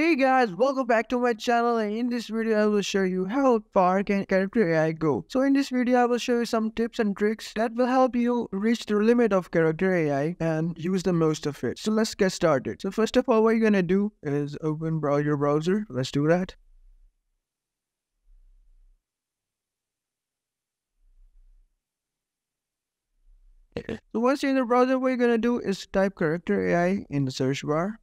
Hey guys, welcome back to my channel, and in this video I will show you how far can Character AI go. So in this video I will show you some tips and tricks that will help you reach the limit of Character AI and use the most of it. So let's get started. So first of all, what you're gonna do is open your browser. Let's do that. So once you're in the browser, what you're gonna do is type Character AI in the search bar.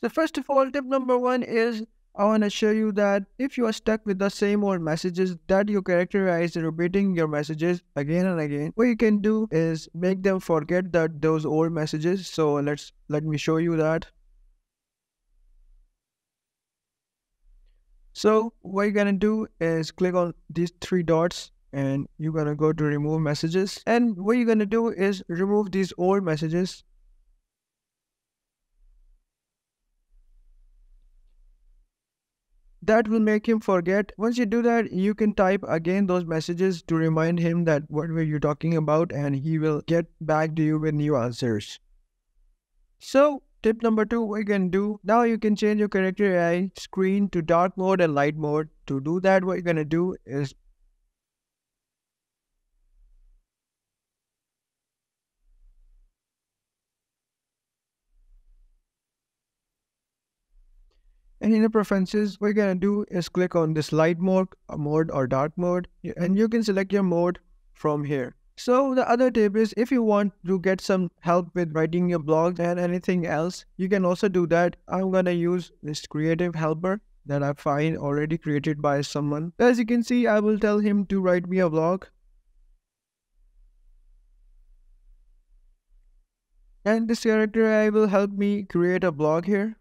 So first of all, tip number one is I want to show you that if you are stuck with the same old messages that your Character AI is repeating your messages again and again, what you can do is make them forget that those old messages. So let me show you that. So what you're gonna do is click on these three dots and you're gonna go to remove messages, and what you're gonna do is remove these old messages. That will make him forget. Once you do that, you can type again those messages to remind him that what were you talking about, and he will get back to you with new answers. So tip number two, what you can do, now you can change your Character AI screen to dark mode and light mode. To do that, what you're gonna do is in the preferences, what you're gonna do is click on this light mode or dark mode, and you can select your mode from here. So the other tip is, if you want to get some help with writing your blog and anything else, you can also do that. I'm gonna use this creative helper that I find already created by someone. As you can see, I will tell him to write me a blog. And this Character AI will help me create a blog here.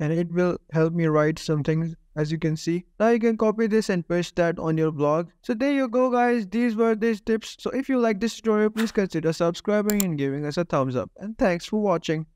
And it will help me write some things, as you can see. Now you can copy this and paste that on your blog. So there you go guys, these were these tips. So if you like this tutorial, please consider subscribing and giving us a thumbs up. And thanks for watching.